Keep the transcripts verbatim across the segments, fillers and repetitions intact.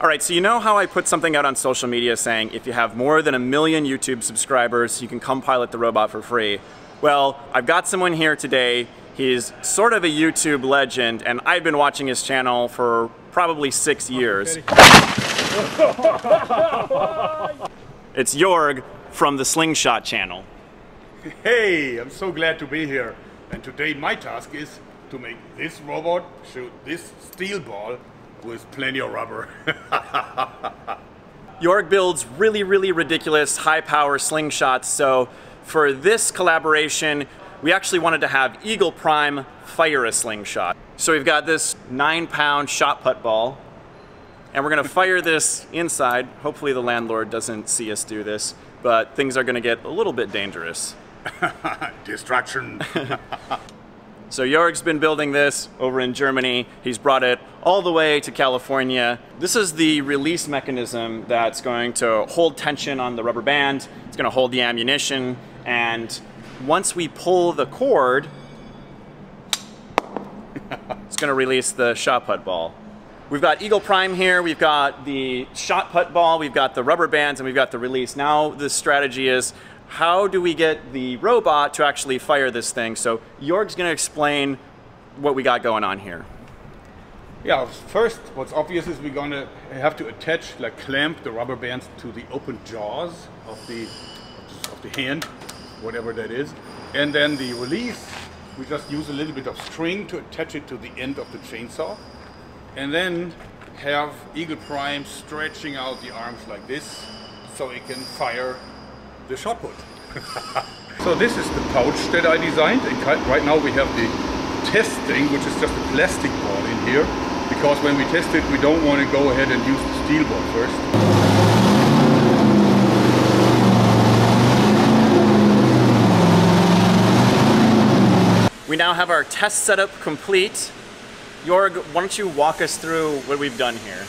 All right, so you know how I put something out on social media saying if you have more than a million YouTube subscribers, you can come pilot the robot for free. Well, I've got someone here today. He's sort of a YouTube legend, and I've been watching his channel for probably six years. It's Jörg from The Slingshot Channel. Hey, I'm so glad to be here. And today my task is to make this robot shoot this steel ball with plenty of rubber. Jörg builds really, really ridiculous high-power slingshots, so for this collaboration, we actually wanted to have Eagle Prime fire a slingshot. So we've got this nine pound shot put ball, and we're going to fire this inside. Hopefully the landlord doesn't see us do this, but things are going to get a little bit dangerous. Destruction. So Jörg's been building this over in Germany. He's brought it all the way to California. This is the release mechanism that's going to hold tension on the rubber band. It's going to hold the ammunition. And once we pull the cord, it's going to release the shot put ball. We've got Eagle Prime here. We've got the shot put ball. We've got the rubber bands, and we've got the release. Now the strategy is, how do we get the robot to actually fire this thing? So Jörg's going to explain what we got going on here. Yeah, first, what's obvious is we're going to have to attach, like clamp the rubber bands to the open jaws of the, of the hand, whatever that is. And then the release, we just use a little bit of string to attach it to the end of the chainsaw. And then have Eagle Prime stretching out the arms like this so it can fire the shot put. So this is the pouch that I designed, and right now we have the testing, which is just a plastic ball in here, because when we test it, we don't want to go ahead and use the steel ball first. We now have our test setup complete. Jörg, why don't you walk us through what we've done here?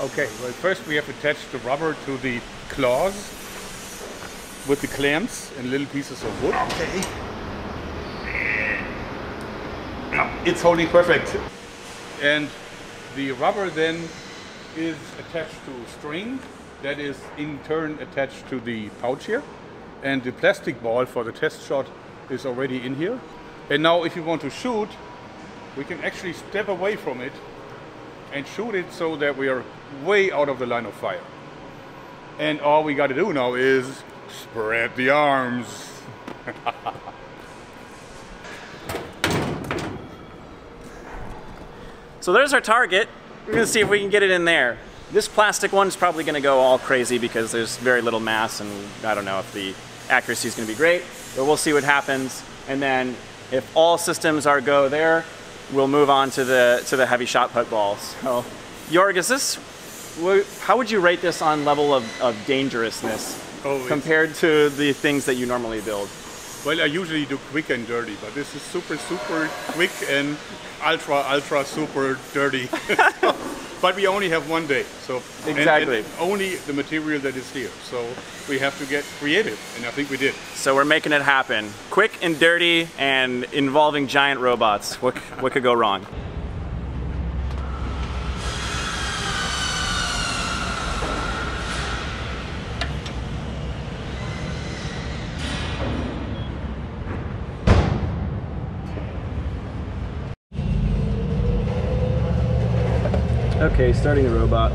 Okay, well, first we have attached the rubber to the claws with the clamps and little pieces of wood. Okay. It's holding perfect. And the rubber then is attached to string that is in turn attached to the pouch here. And the plastic ball for the test shot is already in here. And now if you want to shoot, we can actually step away from it and shoot it so that we are way out of the line of fire. And all we got to do now is spread the arms. So there's our target. We're gonna see if we can get it in there. This plastic one's probably gonna go all crazy because there's very little mass, and I don't know if the accuracy is gonna be great, but we'll see what happens. And then if all systems are go there, we'll move on to the to the heavy shot put balls. So Jörg, is this, how would you rate this on level of, of dangerousness? Oh, compared to the things that you normally build? Well, I usually do quick and dirty, but this is super, super quick and ultra, ultra, super dirty. But we only have one day, so exactly, and, and only the material that is here. So we have to get creative, and I think we did. So we're making it happen, quick and dirty, and involving giant robots. What what could go wrong? Okay, starting the robot.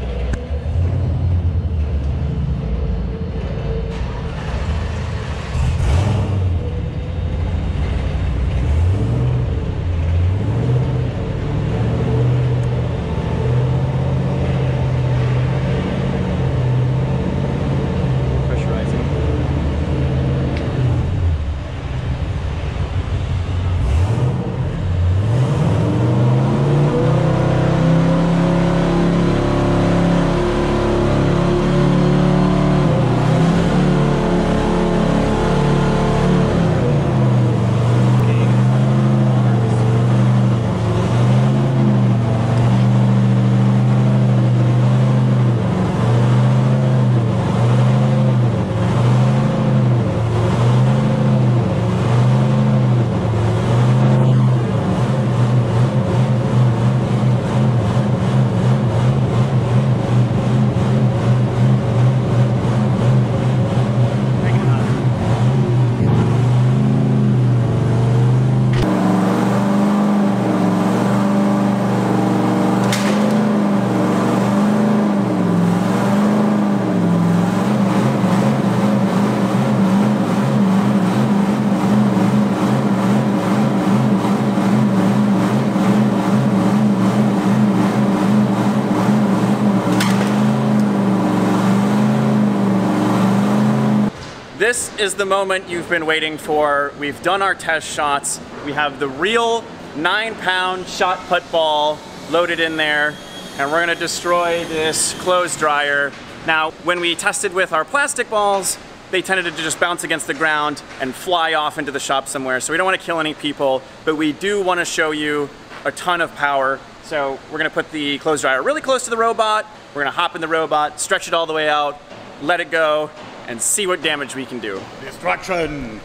This is the moment you've been waiting for. We've done our test shots. We have the real nine pound shot put ball loaded in there, and we're gonna destroy this clothes dryer. Now, when we tested with our plastic balls, they tended to just bounce against the ground and fly off into the shop somewhere. So we don't want to kill any people, but we do want to show you a ton of power. So we're going to put the clothes dryer really close to the robot. We're going to hop in the robot, stretch it all the way out, let it go, and see what damage we can do. Destruction!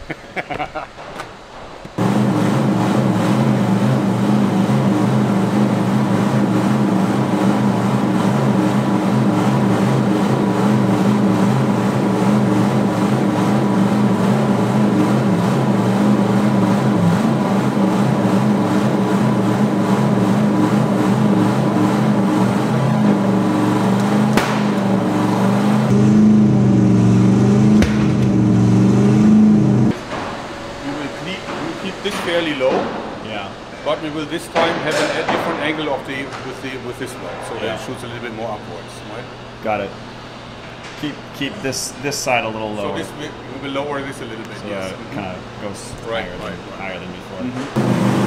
But we will this time have a different angle of the with the with this one, so yeah. That it shoots a little bit more upwards. Right? Got it. Keep keep this this side a little lower. So this we, we will lower this a little bit. So yes. It kind of goes right, higher, right, than, right. higher than before. Mm-hmm.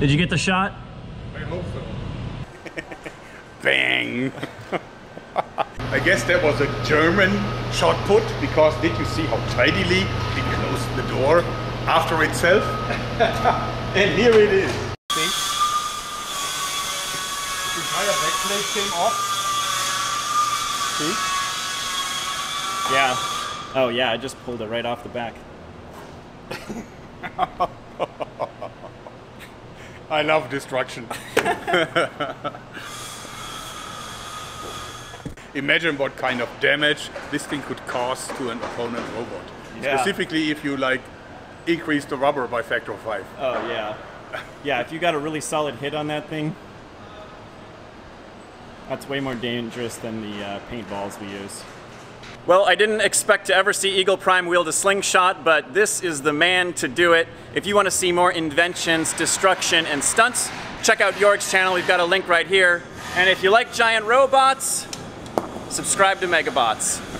Did you get the shot? I hope so. Bang! I guess that was a German shot put, because did you see how tidily it closed the door after itself? And here it is. See? The entire backplate came off. See? Yeah. Oh yeah, I just pulled it right off the back. I love destruction. Imagine what kind of damage this thing could cause to an opponent robot. Yeah. Specifically if you like increase the rubber by factor of five. Oh yeah. Yeah, if you got a really solid hit on that thing, that's way more dangerous than the uh, paintballs we use. Well, I didn't expect to ever see Eagle Prime wield a slingshot, but this is the man to do it. If you want to see more inventions, destruction, and stunts, check out Jörg's channel. We've got a link right here. And if you like giant robots, subscribe to MegaBots.